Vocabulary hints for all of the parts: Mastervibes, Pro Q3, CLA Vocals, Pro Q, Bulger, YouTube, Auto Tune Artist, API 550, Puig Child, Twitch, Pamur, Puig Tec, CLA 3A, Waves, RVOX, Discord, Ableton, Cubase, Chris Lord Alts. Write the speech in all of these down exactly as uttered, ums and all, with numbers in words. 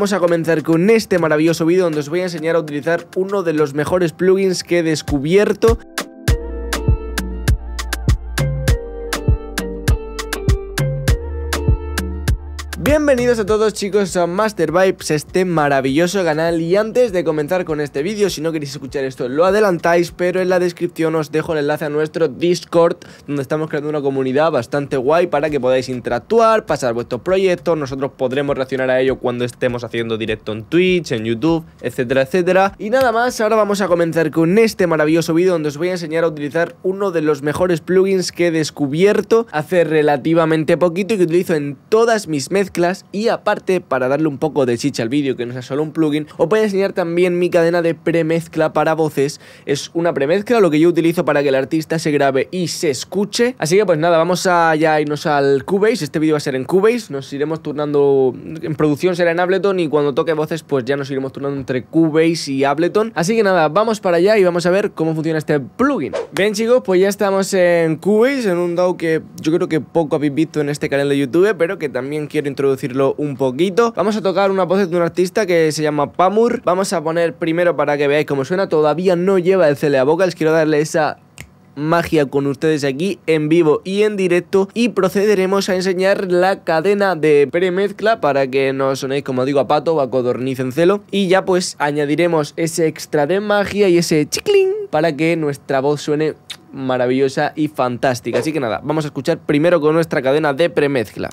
Vamos a comenzar con este maravilloso vídeo donde os voy a enseñar a utilizar uno de los mejores plugins que he descubierto. Bienvenidos a todos, chicos, a Mastervibes, este maravilloso canal. Y antes de comenzar con este vídeo, si no queréis escuchar esto lo adelantáis, pero en la descripción os dejo el enlace a nuestro Discord, donde estamos creando una comunidad bastante guay para que podáis interactuar, pasar vuestros proyectos. Nosotros podremos reaccionar a ello cuando estemos haciendo directo en Twitch, en YouTube, etcétera, etcétera. Y nada más, ahora vamos a comenzar con este maravilloso vídeo donde os voy a enseñar a utilizar uno de los mejores plugins que he descubierto hace relativamente poquito y que utilizo en todas mis mezclas. Y aparte, para darle un poco de chicha al vídeo, que no sea solo un plugin, os voy a enseñar también mi cadena de premezcla para voces. Es una premezcla, lo que yo utilizo para que el artista se grabe y se escuche. Así que pues nada, vamos a ya irnos al Cubase. Este vídeo va a ser en Cubase, nos iremos turnando. En producción será en Ableton, y cuando toque voces pues ya nos iremos turnando entre Cubase y Ableton. Así que nada, vamos para allá y vamos a ver cómo funciona este plugin. Bien, chicos, pues ya estamos en Cubase, en un D A W que yo creo que poco habéis visto en este canal de YouTube, pero que también quiero introducir Introducirlo un poquito. Vamos a tocar una voz de un artista que se llama Pamur. Vamos a poner primero para que veáis cómo suena. Todavía no lleva el C L A Vocals. Quiero darle esa magia con ustedes aquí en vivo y en directo, y procederemos a enseñar la cadena de premezcla para que no sonéis, como digo, a pato o a codorniz en celo, y ya pues añadiremos ese extra de magia y ese chiclín para que nuestra voz suene maravillosa y fantástica. Así que nada, vamos a escuchar primero con nuestra cadena de premezcla.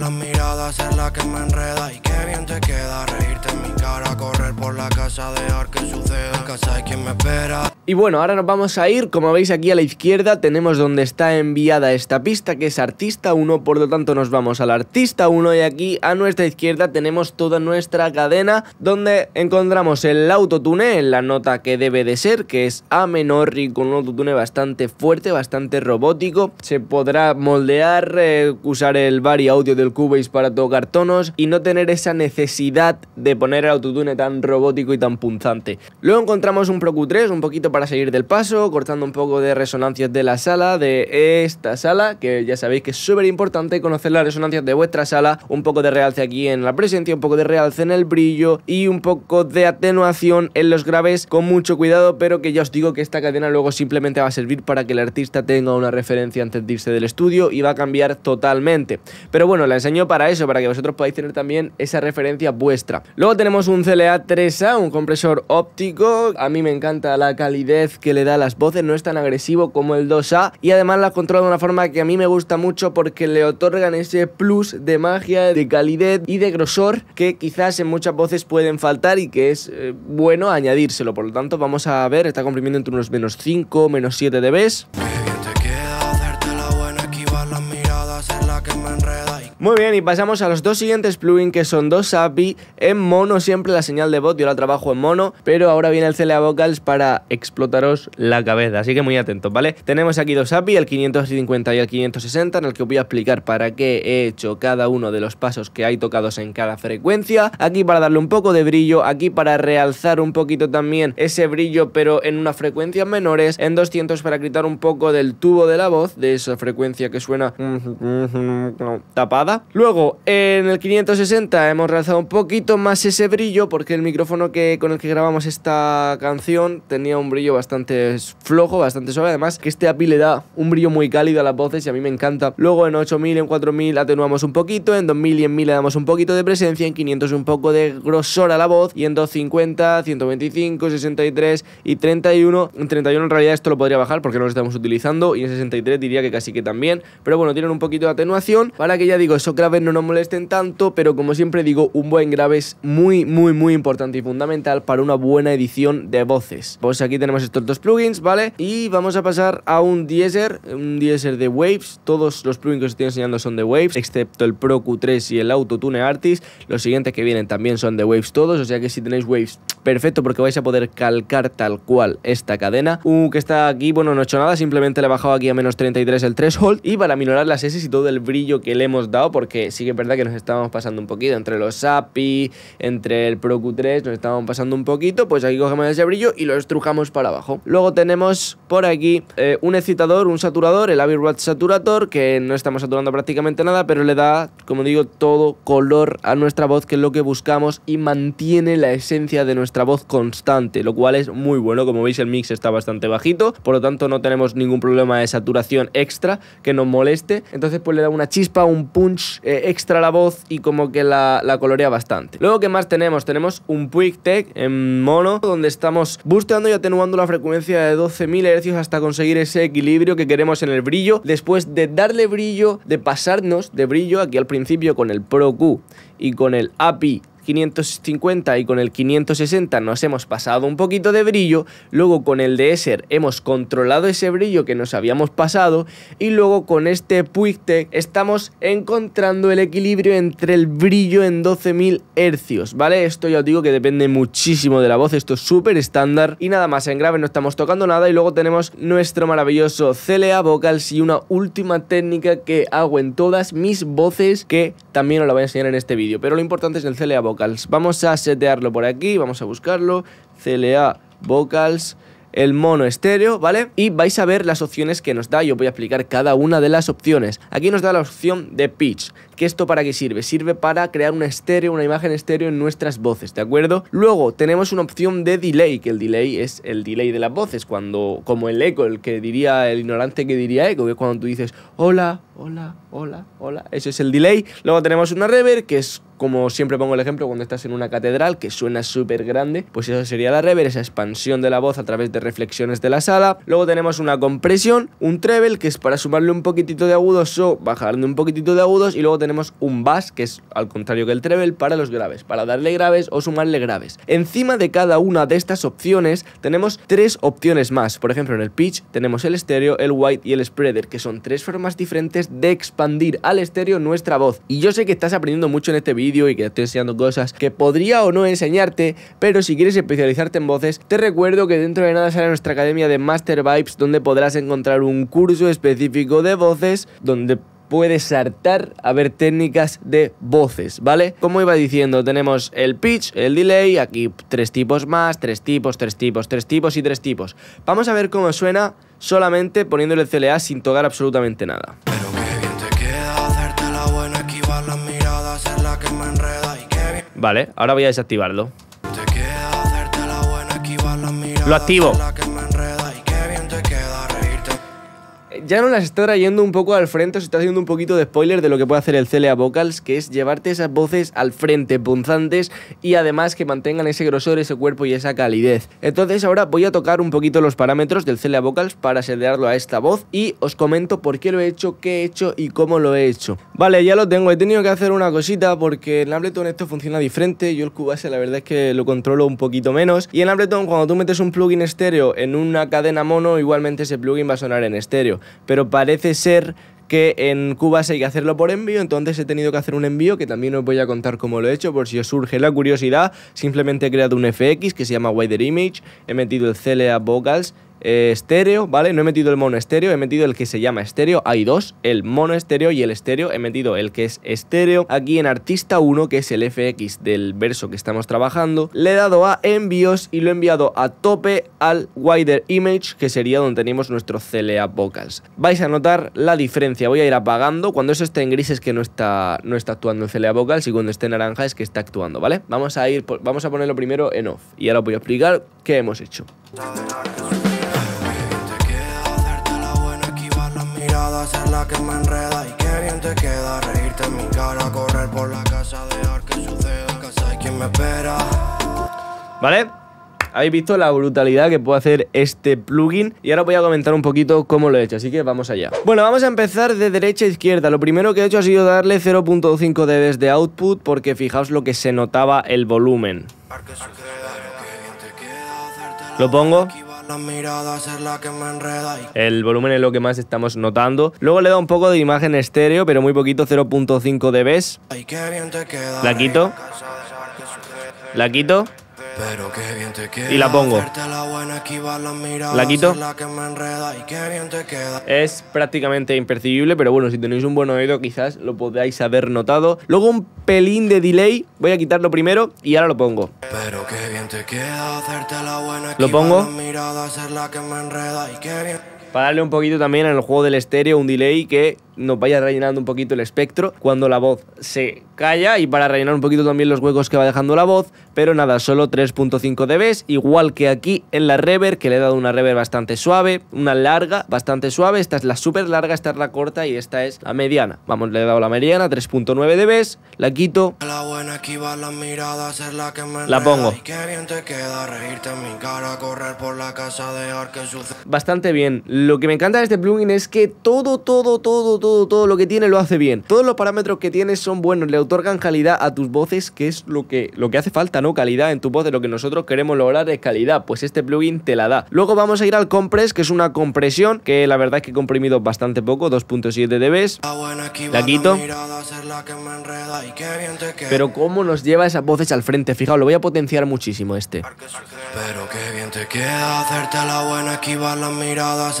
Las miradas es la que me enreda, y qué bien te queda reírte en mi cara, correr por la casa, dejar que suceda, casa hay quien me espera. Y bueno, ahora nos vamos a ir, como veis aquí a la izquierda tenemos donde está enviada esta pista, que es artista uno, por lo tanto nos vamos al artista uno, y aquí a nuestra izquierda tenemos toda nuestra cadena donde encontramos el autotune en la nota que debe de ser, que es A menor, y con un autotune bastante fuerte, bastante robótico. Se podrá moldear, eh, usar el Vari Audio de el Cubase para tocar tonos y no tener esa necesidad de poner el autotune tan robótico y tan punzante. Luego encontramos un Pro Q tres, un poquito para salir del paso, cortando un poco de resonancias de la sala, de esta sala, que ya sabéis que es súper importante conocer las resonancias de vuestra sala, un poco de realce aquí en la presencia, un poco de realce en el brillo y un poco de atenuación en los graves, con mucho cuidado, pero que ya os digo que esta cadena luego simplemente va a servir para que el artista tenga una referencia antes de irse del estudio y va a cambiar totalmente. Pero bueno, la La enseño para eso, para que vosotros podáis tener también esa referencia vuestra. Luego tenemos un C L A tres A, un compresor óptico. A mí me encanta la calidez que le da a las voces, no es tan agresivo como el dos A, y además las controla de una forma que a mí me gusta mucho, porque le otorgan ese plus de magia, de calidez y de grosor que quizás en muchas voces pueden faltar, y que es eh, bueno añadírselo. Por lo tanto vamos a ver, está comprimiendo entre unos menos cinco, menos siete dBs. Muy bien, y pasamos a los dos siguientes plugins, que son dos A P I en mono. Siempre la señal de voz, yo la trabajo en mono, pero ahora viene el C L A Vocals para explotaros la cabeza, así que muy atentos, ¿vale? Tenemos aquí dos A P I, el quinientos cincuenta y el quinientos sesenta, en el que os voy a explicar para qué he hecho cada uno de los pasos que hay tocados en cada frecuencia. Aquí para darle un poco de brillo, aquí para realzar un poquito también ese brillo, pero en unas frecuencias menores, en doscientos para quitar un poco del tubo de la voz, de esa frecuencia que suena tapada. Luego, en el quinientos sesenta hemos realzado un poquito más ese brillo, porque el micrófono que, con el que grabamos esta canción tenía un brillo bastante flojo, bastante suave. Además, que este A P I le da un brillo muy cálido a las voces y a mí me encanta. Luego en ocho mil, en cuatro mil atenuamos un poquito, en dos mil y en mil le damos un poquito de presencia, en quinientos un poco de grosor a la voz, y en doscientos cincuenta, ciento veinticinco, sesenta y tres y treinta y uno. En treinta y uno en realidad esto lo podría bajar porque no lo estamos utilizando, y en sesenta y tres diría que casi que también. Pero bueno, tienen un poquito de atenuación para que, ya digo, esos graves no nos molesten tanto, pero como siempre digo, un buen grave es muy muy muy importante y fundamental para una buena edición de voces. Pues aquí tenemos estos dos plugins, ¿vale? Y vamos a pasar a un Deezer, un Deezer de Waves. Todos los plugins que os estoy enseñando son de Waves, excepto el Pro Q tres y el Auto Tune Artist. Los siguientes que vienen también son de Waves todos, o sea que si tenéis Waves, perfecto, porque vais a poder calcar tal cual esta cadena. Uh, que está aquí, bueno, no he hecho nada, simplemente le he bajado aquí a menos treinta y tres el threshold, y para minorar las S y todo el brillo que le hemos dado, porque sí que es verdad que nos estábamos pasando un poquito entre los A P I, entre el Pro Q tres, nos estábamos pasando un poquito, pues aquí cogemos ese brillo y lo estrujamos para abajo. Luego tenemos por aquí eh, un excitador, un saturador, el R V O X Saturator, que no estamos saturando prácticamente nada, pero le da, como digo, todo color a nuestra voz, que es lo que buscamos, y mantiene la esencia de nuestra voz constante, lo cual es muy bueno. Como veis, el mix está bastante bajito, por lo tanto no tenemos ningún problema de saturación extra que nos moleste, entonces pues le da una chispa, un punch eh, extra a la voz y como que la, la colorea bastante. Luego, ¿qué más tenemos? Tenemos un Puig Tec en mono, donde estamos busteando y atenuando la frecuencia de doce mil hercios hasta conseguir ese equilibrio que queremos en el brillo, después de darle brillo, de pasarnos de brillo aquí al principio con el Pro Q y con el A P I quinientos cincuenta y con el quinientos sesenta nos hemos pasado un poquito de brillo, luego con el de Esser hemos controlado ese brillo que nos habíamos pasado, y luego con este Puig Tec estamos encontrando el equilibrio entre el brillo en doce mil hercios, ¿vale? Esto ya os digo que depende muchísimo de la voz, esto es súper estándar. Y nada más, en grave no estamos tocando nada, y luego tenemos nuestro maravilloso C L A Vocals y una última técnica que hago en todas mis voces, que también os la voy a enseñar en este vídeo, pero lo importante es el C L A Vocals. Vamos a setearlo por aquí, vamos a buscarlo, C L A Vocals, el mono estéreo, ¿vale? Y vais a ver las opciones que nos da, yo voy a explicar cada una de las opciones. Aquí nos da la opción de pitch, que esto ¿para qué sirve? Sirve para crear un estéreo, una imagen estéreo en nuestras voces, ¿de acuerdo? Luego tenemos una opción de delay, que el delay es el delay de las voces, cuando, como el eco, el que diría, el ignorante que diría eco, que es cuando tú dices hola, hola, hola, hola, eso es el delay. Luego tenemos una reverb, que es, como siempre pongo el ejemplo, cuando estás en una catedral que suena súper grande, pues eso sería la reverb, esa expansión de la voz a través de reflexiones de la sala. Luego tenemos una compresión, un treble, que es para sumarle un poquitito de agudos o bajarle un poquitito de agudos, y luego tenemos un bass, que es al contrario que el treble, para los graves, para darle graves o sumarle graves. Encima de cada una de estas opciones tenemos tres opciones más. Por ejemplo, en el pitch tenemos el estéreo, el wide y el spreader, que son tres formas diferentes de expandir al estéreo nuestra voz. Y yo sé que estás aprendiendo mucho en este vídeo y que te estoy enseñando cosas que podría o no enseñarte, pero si quieres especializarte en voces, te recuerdo que dentro de nada sale nuestra academia de Mastervibes, donde podrás encontrar un curso específico de voces, donde puedes saltar a ver técnicas de voces, ¿vale? Como iba diciendo, tenemos el pitch, el delay, aquí tres tipos más, tres tipos, tres tipos, tres tipos y tres tipos. Vamos a ver cómo suena solamente poniéndole el C L A sin tocar absolutamente nada. Vale, ahora voy a desactivarlo. Lo activo. Ya nos las está trayendo un poco al frente, os está haciendo un poquito de spoiler de lo que puede hacer el C L A Vocals, que es llevarte esas voces al frente, punzantes, y además que mantengan ese grosor, ese cuerpo y esa calidez. Entonces ahora voy a tocar un poquito los parámetros del C L A Vocals para setearlo a esta voz, y os comento por qué lo he hecho, qué he hecho y cómo lo he hecho. Vale, ya lo tengo, he tenido que hacer una cosita porque en Ableton esto funciona diferente. Yo el Cubase la verdad es que lo controlo un poquito menos, y en Ableton cuando tú metes un plugin estéreo en una cadena mono, igualmente ese plugin va a sonar en estéreo, pero parece ser que en Cubase hay que hacerlo por envío, entonces he tenido que hacer un envío, que también os voy a contar cómo lo he hecho, por si os surge la curiosidad. Simplemente he creado un F X que se llama Wider Image, he metido el C L A Vocals eh, estéreo, ¿vale? No he metido el mono estéreo, he metido el que se llama estéreo, hay dos, el mono estéreo y el estéreo, he metido el que es estéreo. Aquí en Artista uno, que es el F X del verso que estamos trabajando, le he dado a envíos y lo he enviado a tope al Wider Image, que sería donde tenemos nuestro C L A Vocals. Vais a notar la diferencia. Voy a ir apagando. Cuando eso esté en gris es que no está, no está actuando el C L A Vocals, y cuando esté en naranja es que está actuando, ¿vale? Vamos a ir, vamos a ponerlo primero en off, y ahora os voy a explicar qué hemos hecho. ¿Vale? Habéis visto la brutalidad que puede hacer este plugin, y ahora voy a comentar un poquito cómo lo he hecho, así que vamos allá. Bueno, vamos a empezar de derecha a izquierda. Lo primero que he hecho ha sido darle cero punto cinco decibelios de output, porque fijaos lo que se notaba el volumen. Lo pongo. El volumen es lo que más estamos notando. Luego le da un poco de imagen estéreo, pero muy poquito, cero punto cinco decibelios. La quito. La quito. Pero qué bien te queda. Y la pongo. La quito. Es prácticamente imperceptible, pero bueno, si tenéis un buen oído quizás lo podáis haber notado. Luego un pelín de delay. Voy a quitarlo primero y ahora lo pongo. Pero qué bien te queda, hacerte la buena. Lo pongo. Para darle un poquito también en el juego del estéreo, un delay que nos vaya rellenando un poquito el espectro cuando la voz se calla, y para rellenar un poquito también los huecos que va dejando la voz. Pero nada, solo tres punto cinco decibelios, igual que aquí en la reverb, que le he dado una reverb bastante suave, una larga bastante suave. Esta es la súper larga, esta es la corta y esta es la mediana. Vamos, le he dado la mediana, tres punto nueve decibelios, la quito. La pongo. Bastante bien. Lo que me encanta de este plugin es que todo, todo, todo, todo, todo lo que tiene lo hace bien. Todos los parámetros que tiene son buenos, le otorgan calidad a tus voces, que es lo que, lo que hace falta, ¿no? Calidad en tus voces, lo que nosotros queremos lograr es calidad, pues este plugin te la da. Luego vamos a ir al compress, que es una compresión, que la verdad es que he comprimido bastante poco, dos punto siete decibelios. La quito. Pero cómo nos lleva esas voces al frente, fijaos, lo voy a potenciar muchísimo este. Pero qué bien te queda, hacerte la buena, esquivar la mirada.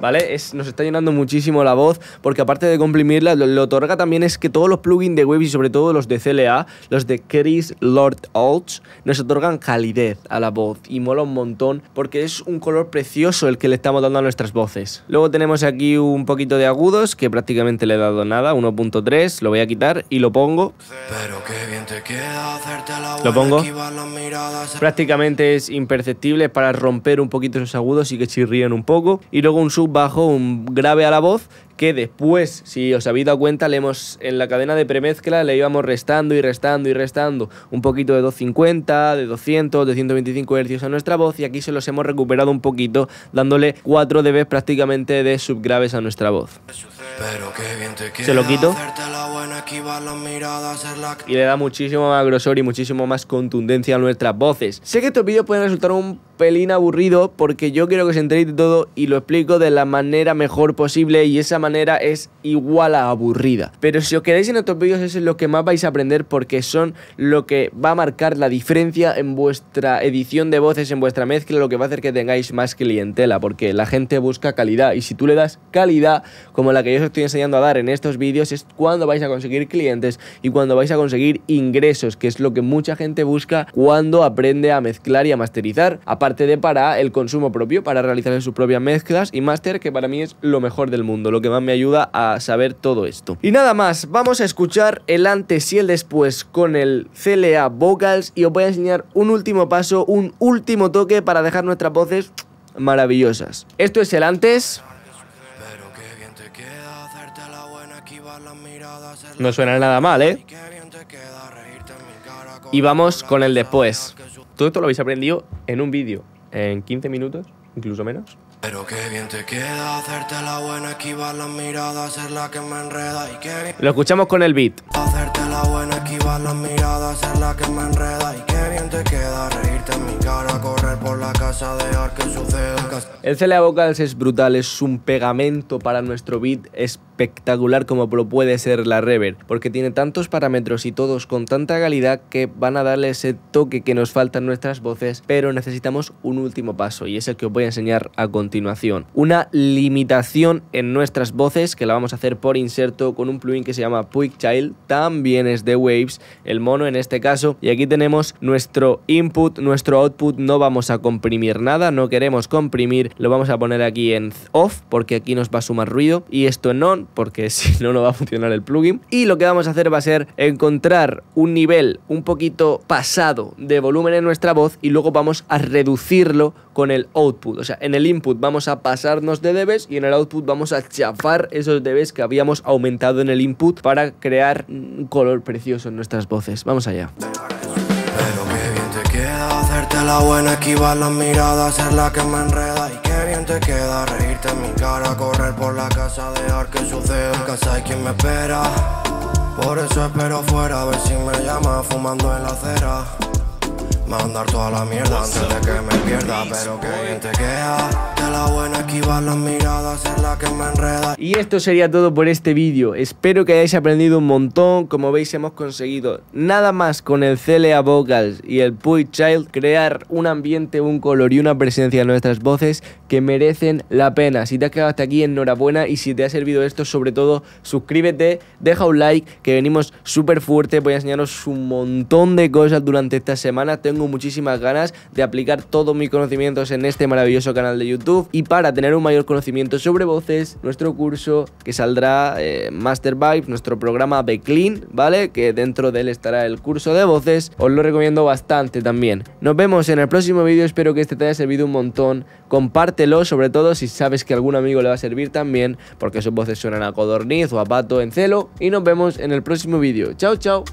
Vale, es, nos está llenando muchísimo la voz, porque aparte de comprimirla, lo, lo otorga también es que todos los plugins de Waves, y sobre todo los de C L A, los de Chris Lord Alts, nos otorgan calidez a la voz y mola un montón, porque es un color precioso el que le estamos dando a nuestras voces. Luego tenemos aquí un poquito de agudos, que prácticamente le he dado nada, uno punto tres, lo voy a quitar y lo pongo. Pero qué bien te queda, hacerte la buena, lo pongo. Prácticamente es imperceptible, para romper un poquito esos agudos y que chirríen un poco. Y luego un sub bajo, un grave a la voz, que después, si os habéis dado cuenta, le hemos, en la cadena de premezcla le íbamos restando y restando y restando un poquito de doscientos cincuenta, de doscientos, de ciento veinticinco hercios a nuestra voz, y aquí se los hemos recuperado un poquito, dándole cuatro decibelios prácticamente de subgraves a nuestra voz. Pero qué bien te queda, se lo quito. Y le da muchísimo más grosor y muchísimo más contundencia a nuestras voces. Sé que estos vídeos pueden resultar un pelín aburrido, porque yo quiero que os enteréis de todo y lo explico de la manera mejor posible, y esa manera es igual a aburrida. Pero si os quedáis en estos vídeos, eso es lo que más vais a aprender, porque son lo que va a marcar la diferencia en vuestra edición de voces, en vuestra mezcla, lo que va a hacer que tengáis más clientela, porque la gente busca calidad, y si tú le das calidad como la que yo os estoy enseñando a dar en estos vídeos, es cuando vais a conseguir clientes y cuando vais a conseguir ingresos, que es lo que mucha gente busca cuando aprende a mezclar y a masterizar, aparte de para el consumo propio, para realizar sus propias mezclas y máster, que para mí es lo mejor del mundo, lo que más me ayuda a saber todo esto. Y nada más, vamos a escuchar el antes y el después con el C L A Vocals, y os voy a enseñar un último paso, un último toque para dejar nuestras voces maravillosas. Esto es el antes. No suena nada mal, ¿eh? Y vamos con el después. Todo esto lo habéis aprendido en un vídeo, en quince minutos, incluso menos. Pero qué bien te queda, hacerte la buena, esquivar las miradas, ser la que me enreda y qué bien. Lo escuchamos con el beat. Hacerte la buena, esquivar las miradas, ser la que me enreda y qué bien te queda, reírte en mi cara, correr por la casa, dejar que suceda. El C L A Vocals es brutal, es un pegamento para nuestro beat espectacular como puede ser la reverb, porque tiene tantos parámetros y todos con tanta calidad que van a darle ese toque que nos falta en nuestras voces, pero necesitamos un último paso, y es el que os voy a enseñar a continuación. Continuación. Una limitación en nuestras voces que la vamos a hacer por inserto con un plugin que se llama Puig Child, también es de Waves, el mono en este caso, y aquí tenemos nuestro input, nuestro output, no vamos a comprimir nada, no queremos comprimir, lo vamos a poner aquí en off porque aquí nos va a sumar ruido, y esto en on porque si no, no va a funcionar el plugin, y lo que vamos a hacer va a ser encontrar un nivel un poquito pasado de volumen en nuestra voz y luego vamos a reducirlo con el output, o sea, en el input vamos a pasarnos de dBs y en el output vamos a chafar esos dBs que habíamos aumentado en el input para crear un color precioso en nuestras voces. Vamos allá. Te queda reírte en mi cara, correr por la casa, dejar que suceda. Casa hay quien me espera, por eso espero fuera, a ver si me llama fumando en la acera. mandar toda la mierda antes de que me pierda. Pero que bien te queda, de la buena esquivar las miradas es la que me enreda. Y esto sería todo por este vídeo. Espero que hayáis aprendido un montón. Como veis, hemos conseguido nada más con el C L A Vocals y el Puig Child crear un ambiente, un color y una presencia en nuestras voces que merecen la pena. Si te has quedado hasta aquí, enhorabuena. Y si te ha servido esto, sobre todo suscríbete, deja un like, que venimos súper fuerte. Voy a enseñaros un montón de cosas durante esta semana. Tengo muchísimas ganas de aplicar todos mis conocimientos en este maravilloso canal de YouTube. Y para tener un mayor conocimiento sobre voces, nuestro curso que saldrá, eh, Mastervibes, nuestro programa de Clean, ¿vale? Que dentro de él estará el curso de voces. Os lo recomiendo bastante también. Nos vemos en el próximo vídeo. Espero que este te haya servido un montón. Compártelo, sobre todo si sabes que a algún amigo le va a servir también, porque sus voces suenan a codorniz o a pato en celo. Y nos vemos en el próximo vídeo. Chao, chao.